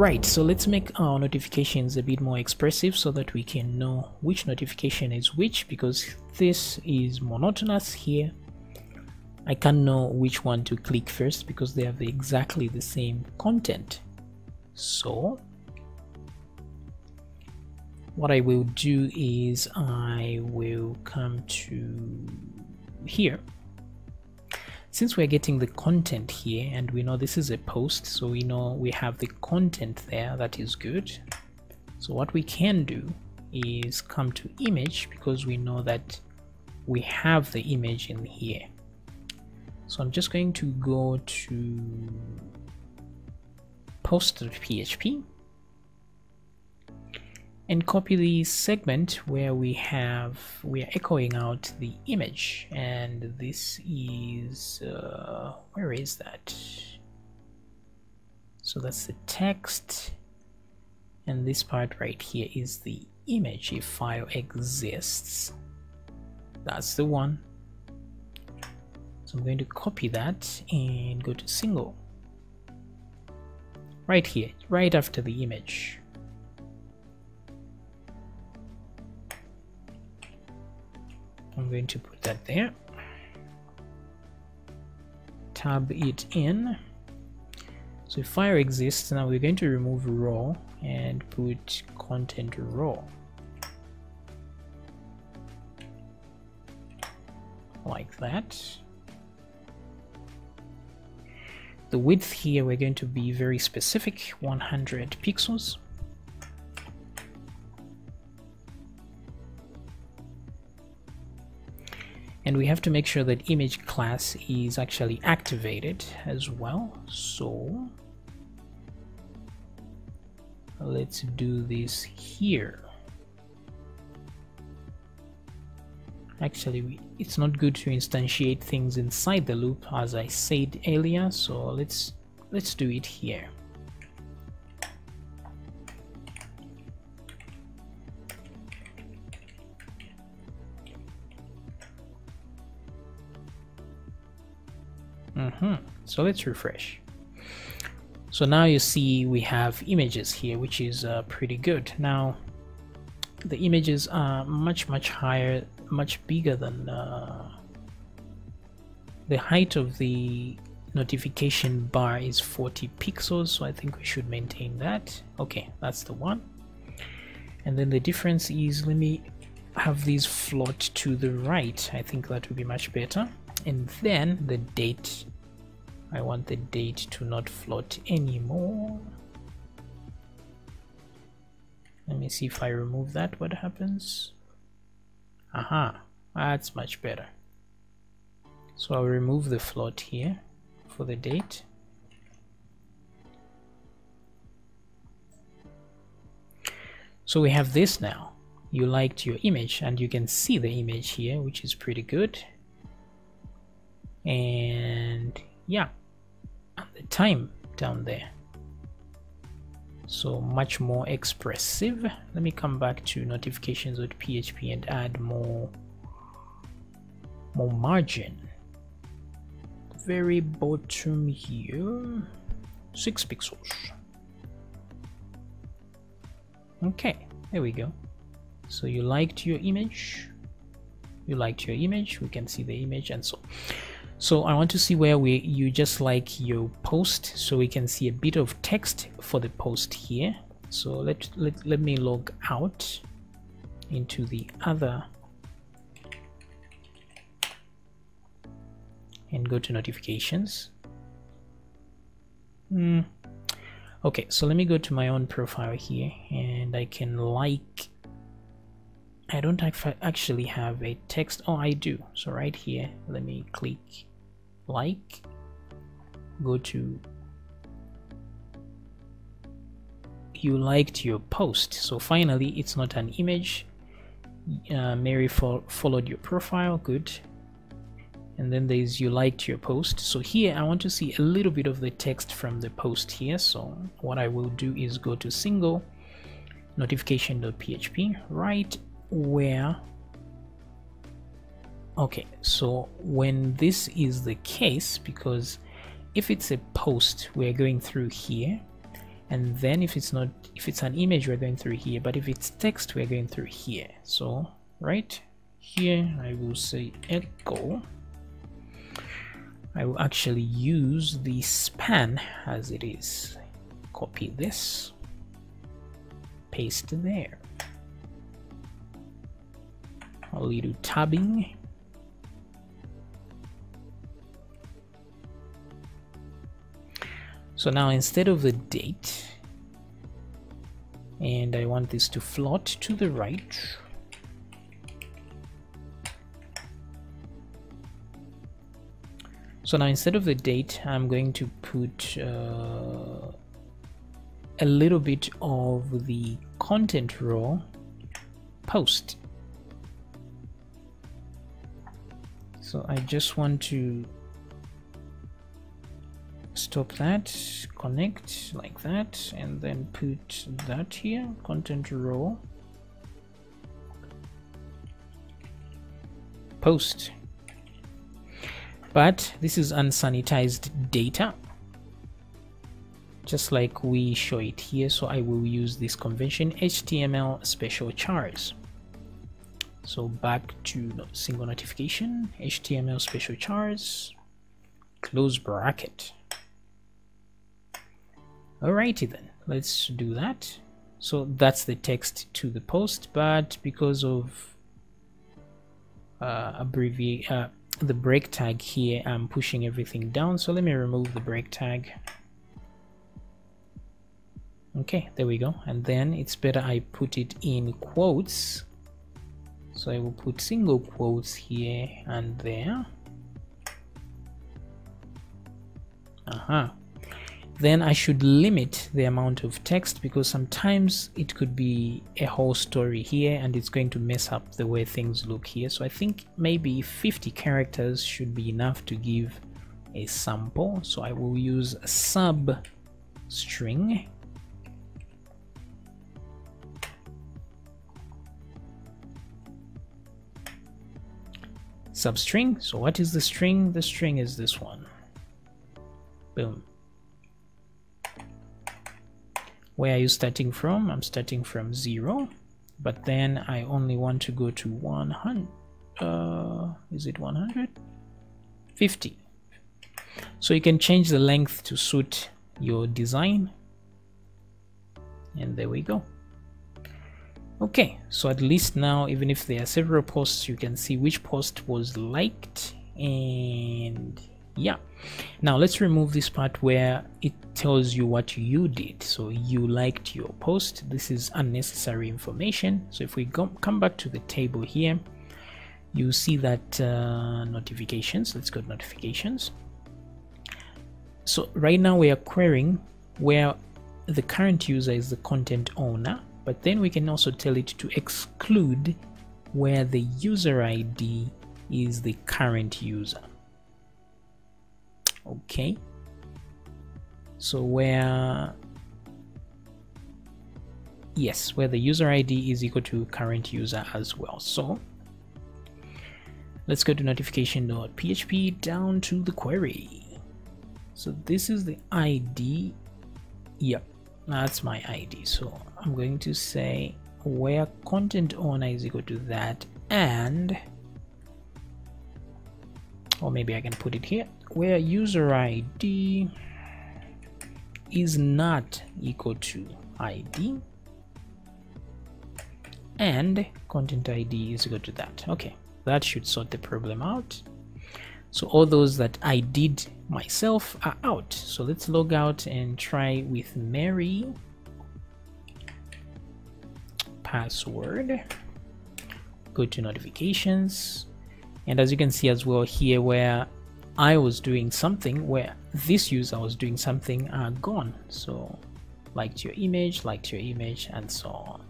Right, so let's make our notifications a bit more expressive so that we can know which notification is which, because this is monotonous here. I can't know which one to click first because they have exactly the same content. So what I will do is I will come to here. Since we're getting the content here and we know this is a post, so we know we have the content there, that is good. So what we can do is come to image because we know that we have the image in here. So I'm just going to go to post.php and copy the segment where we are echoing out the image, and this is where is that? So that's the text, and this part right here is the image. If file exists, that's the one. So I'm going to copy that and go to single right here, right after the image. I'm going to put that there, tab it in. So if file exists, now we're going to remove raw and put content raw, like that. The width here, we're going to be very specific, 100 pixels. And we have to make sure that image class is actually activated as well. So let's do this here. Actually, it's not good to instantiate things inside the loop, as I said earlier. So let's do it here. So let's refresh. So now you see we have images here, which is pretty good. Now the images are much higher, much bigger than the height of the notification bar is 40 pixels. So I think we should maintain that. Okay, that's the one. And then the difference is, let me have these float to the right. I think that would be much better. And then the date, I want the date to not float anymore. Let me see if I remove that, what happens? Aha, that's much better. So I'll remove the float here for the date. So we have this now. You liked your image and you can see the image here, which is pretty good. And yeah, and the time down there, so much more expressive. Let me come back to notifications.php and add more margin. Very bottom here, 6 pixels. Okay, there we go. So you liked your image, we can see the image, and so I want to see where you just like your post, so we can see a bit of text for the post here. So let me log out into the other and go to notifications. Okay, so let me go to my own profile here, and I can like, I don't actually have a text. Oh, I do. So right here, let me click like, go to you liked your post. So finally it's not an image. Mary followed your profile, good. And then there's you liked your post. So here I want to see a little bit of the text from the post here. So what I will do is go to single notification.php, right where, okay, so when this is the case, because if it's a post, we're going through here and then if it's an image, we're going through here, but if it's text, we're going through here. So right here I will say echo. I will actually use the span as it is. Copy this, paste there, a little tabbing, so now instead of the date, and I want this to float to the right, so now instead of the date I'm going to put a little bit of the content row post. So I just want to stop that, connect like that, and then put that here, content row post. But this is unsanitized data, just like we show it here. So I will use this convention HTML special chars. So back to single notification, HTML special chars, close bracket. Alrighty then, let's do that. So that's the text to the post, but because of the break tag here, I'm pushing everything down. So let me remove the break tag. Okay, there we go. And then it's better I put it in quotes, so I will put single quotes here and there. Then I should limit the amount of text, because sometimes it could be a whole story here and it's going to mess up the way things look here. So I think maybe 50 characters should be enough to give a sample. So I will use a sub string. Substring. So what is the string? The string is this one. Boom. Where are you starting from? I'm starting from 0, but then I only want to go to 100. Is it 100? 50. So you can change the length to suit your design. And there we go. Okay, so at least now, even if there are several posts, you can see which post was liked. And yeah, now let's remove this part where it tells you what you did. So you liked your post. This is unnecessary information. So if we come back to the table here, you see that notifications. Let's go to notifications. So right now we are querying where the current user is the content owner. But then we can also tell it to exclude where the user ID is the current user. Okay, so where, yes, where the user ID is equal to current user as well. So let's go to notification.php, down to the query. So this is the ID. Yep. That's my ID. So I'm going to say where content owner is equal to that, and, or maybe I can put it here, where user ID is not equal to ID and content ID is equal to that. Okay, that should sort the problem out. So all those that I did myself are out. So let's log out and try with Mary password. Go to notifications, and as you can see as well here, where I was doing something, where this user was doing something, are gone. So liked your image, and so on.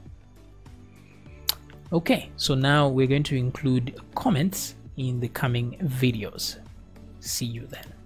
Okay, so now we're going to include comments in the coming videos. See you then.